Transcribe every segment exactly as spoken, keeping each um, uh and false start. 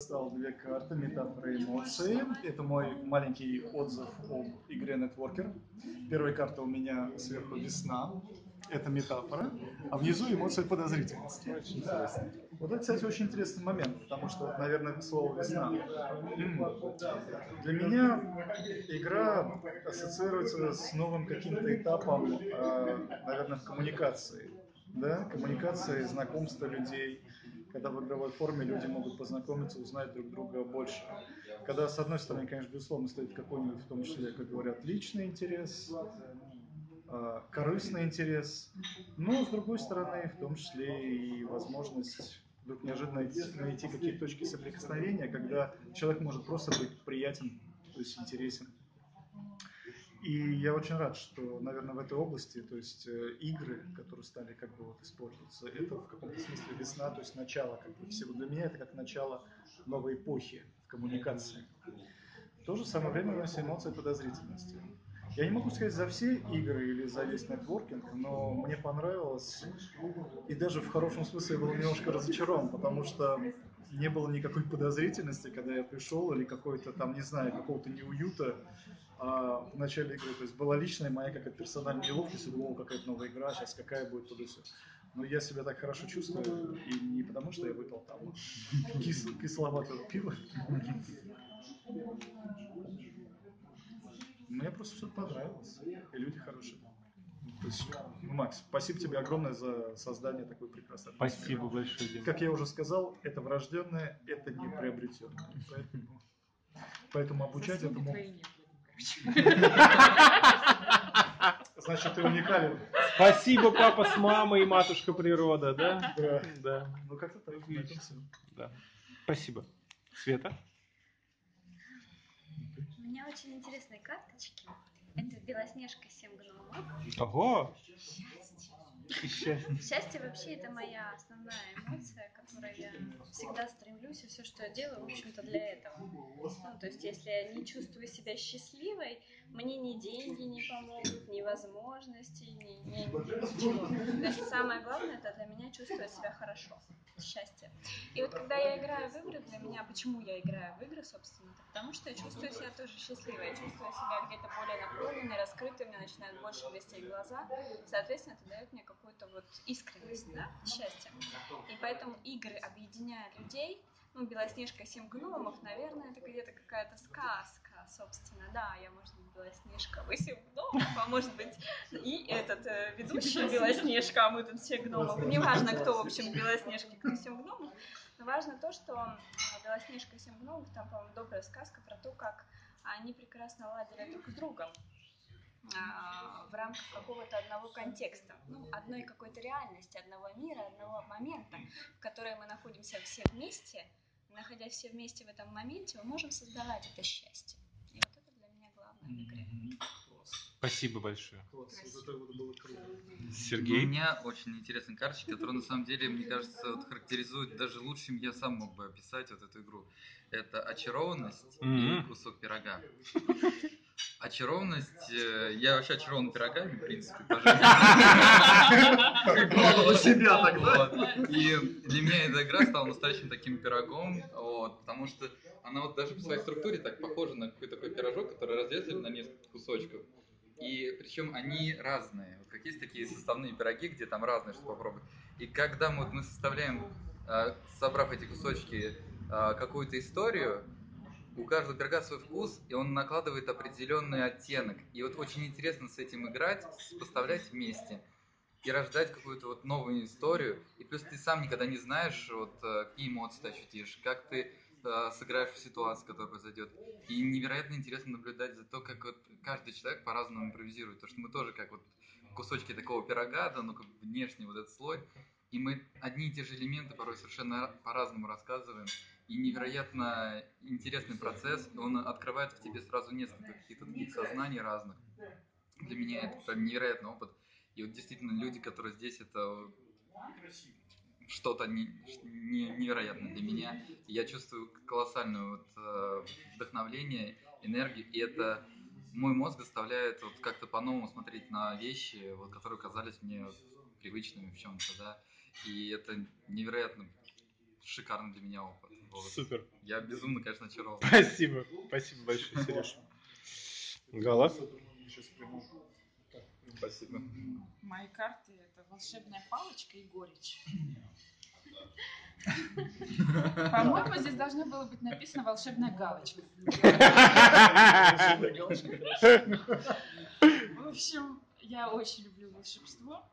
Достал две карты «Метафоры и эмоции». Это мой маленький отзыв об игре «NetWorker». Первая карта у меня сверху «Весна». Это метафора, а внизу эмоции подозрительности. Да. Вот это, кстати, очень интересный момент, потому что, наверное, слово «весна». Для меня игра ассоциируется с новым каким-то этапом, наверное, в коммуникации. Да? Коммуникации, знакомства людей. Когда в игровой форме люди могут познакомиться, узнать друг друга больше. Когда, с одной стороны, конечно, безусловно, стоит какой-нибудь, в том числе, как говорят, личный интерес, корыстный интерес, но, с другой стороны, в том числе и возможность вдруг неожиданно найти какие-то точки соприкосновения, когда человек может просто быть приятен, то есть интересен. И я очень рад, что, наверное, в этой области, то есть игры, которые стали как бы вот использоваться, это в каком-то смысле весна, то есть начало как бы всего. Для меня это как начало новой эпохи в коммуникации. В то же самое время у нас эмоции подозрительности. Я не могу сказать за все игры или за весь нетворкинг, но мне понравилось, и даже в хорошем смысле я был немножко разочарован, потому что не было никакой подозрительности, когда я пришел, или какой-то там, не знаю, какого-то неуюта а, в начале игры. То есть была личная моя какая-то персональная неловкость, была какая-то новая игра, сейчас какая будет, туда все. Но я себя так хорошо чувствую, и не потому, что я выпил там кисловатого пива. Мне просто все понравилось, и люди хорошие. То есть, Макс, спасибо тебе огромное за создание такой прекрасной атмосферы. Спасибо большое, Дима. Как я уже сказал, это врожденное, это не приобретенное. Поэтому, поэтому обучать этому... Значит, ты уникален. Спасибо, папа с мамой и матушка природа, да? Да. Да. Ну, как-то так. Да. Спасибо. Света? У меня очень интересные карточки. Это Белоснежка семь гномов. Ого! Счастье. Счастье. Счастье вообще это моя основная эмоция, которой я всегда стремлюсь, и все, что я делаю, в общем-то, для этого. Ну, то есть, если я не чувствую себя счастливой, мне ни деньги не помогут, ни возможности, ни, ни, ни ничего. То есть, самое главное, это для меня чувствовать себя хорошо. Счастье. И вот когда я играю в игры, для меня, почему я играю в игры, собственно, потому что я чувствую себя тоже счастливой, я чувствую себя где-то более наполненной, раскрытой, у меня начинают больше блестеть глаза, соответственно, это дает мне какую-то вот искренность, да, счастье. И поэтому игры объединяют людей. Ну, Белоснежка и семь гномов, наверное, это где-то какая-то сказка, собственно, да, я, может быть, Белоснежка, вы семь гномов, а может быть, и этот э, ведущий Белоснежка, а мы тут все гномов, неважно, кто, в общем, Белоснежка, кто семь гномов, но важно то, что Белоснежка и семь гномов, там, по-моему, добрая сказка про то, как они прекрасно ладили друг с другом в рамках какого-то одного контекста, ну, одной какой-то реальности, одного мира, одного момента, в котором мы находимся все вместе. Находясь все вместе в этом моменте, мы можем создавать это счастье. И вот это для меня главное в игре. Спасибо большое. Класс. Вот это было круто. Сергей? У меня очень интересная карточка, которая на самом деле, мне кажется, вот, характеризует даже лучшим, я сам мог бы описать вот эту игру. Это очарованность и кусок пирога. Очарованность, я вообще очарован пирогами, в принципе, пожалуйста. Себя тогда. И для меня эта игра стала настоящим таким пирогом, потому что она вот даже по своей структуре так похожа на какой-то такой пирожок, который разрезали на несколько кусочков. И причем они разные. Вот как есть такие составные пироги, где там разные, что попробовать. И когда мы, вот, мы составляем, собрав эти кусочки, какую-то историю, у каждого пирога свой вкус, и он накладывает определенный оттенок. И вот очень интересно с этим играть, поставлять вместе и рождать какую-то вот новую историю. И плюс ты сам никогда не знаешь, вот, какие эмоции ты ощутишь, как ты а, сыграешь в ситуацию, которая произойдет. И невероятно интересно наблюдать за то, как вот каждый человек по-разному импровизирует. Потому что мы тоже как вот кусочки такого пирога, да, ну как внешний вот этот слой. И мы одни и те же элементы порой совершенно по-разному рассказываем. И невероятно интересный процесс, он открывает в тебе сразу несколько каких-то таких сознаний разных. Для меня это прям невероятный опыт. И вот действительно люди, которые здесь, это что-то не, не, невероятное для меня. Я чувствую колоссальное вот вдохновление, энергию, и это... Мой мозг заставляет вот как-то по-новому смотреть на вещи, вот, которые казались мне привычными в чем-то, да. И это невероятно шикарный для меня опыт. Супер. Я безумно, конечно, очарован. Спасибо. Спасибо большое, Сереж. Гала. Спасибо. Мои карты – это волшебная палочка и горечь. По-моему, здесь должно было быть написано «волшебная галочка». В общем, я очень люблю волшебство.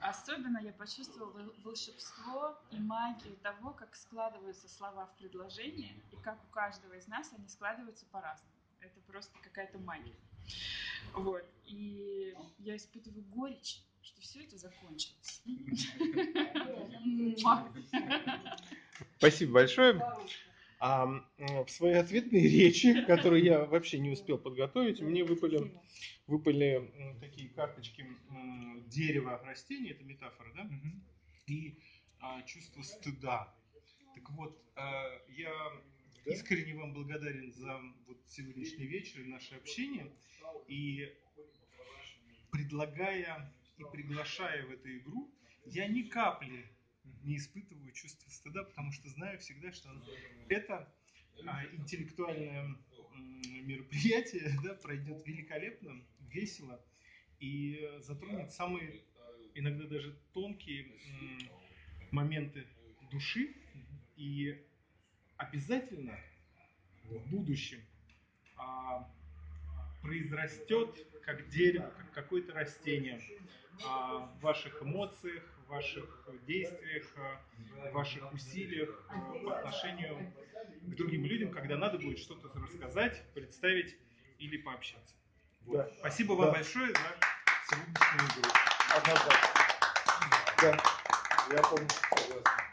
Особенно я почувствовала волшебство и магию того, как складываются слова в предложение, и как у каждого из нас они складываются по-разному. Это просто какая-то магия. Вот. И я испытываю горечь, что все это закончилось. Спасибо большое. А в своей ответной речи, которую я вообще не успел подготовить, мне выпали, выпали такие карточки дерева, растений, это метафора, да? И а, чувство стыда. Так вот, а, я искренне вам благодарен за вот сегодняшний вечер и наше общение. И предлагая и приглашая в эту игру, я ни капли не испытываю чувство стыда, потому что знаю всегда, что это а, интеллектуальное мероприятие, да, пройдет великолепно, весело и затронет самые иногда даже тонкие м, моменты души. И обязательно в будущем а, произрастет как дерево, как какое-то растение а, в ваших эмоциях, в ваших действиях, в ваших усилиях по отношению к другим людям, когда надо будет что-то рассказать, представить или пообщаться. Вот. Да. Спасибо вам да. большое за сегодняшнюю игру. Да. Я помню, согласен.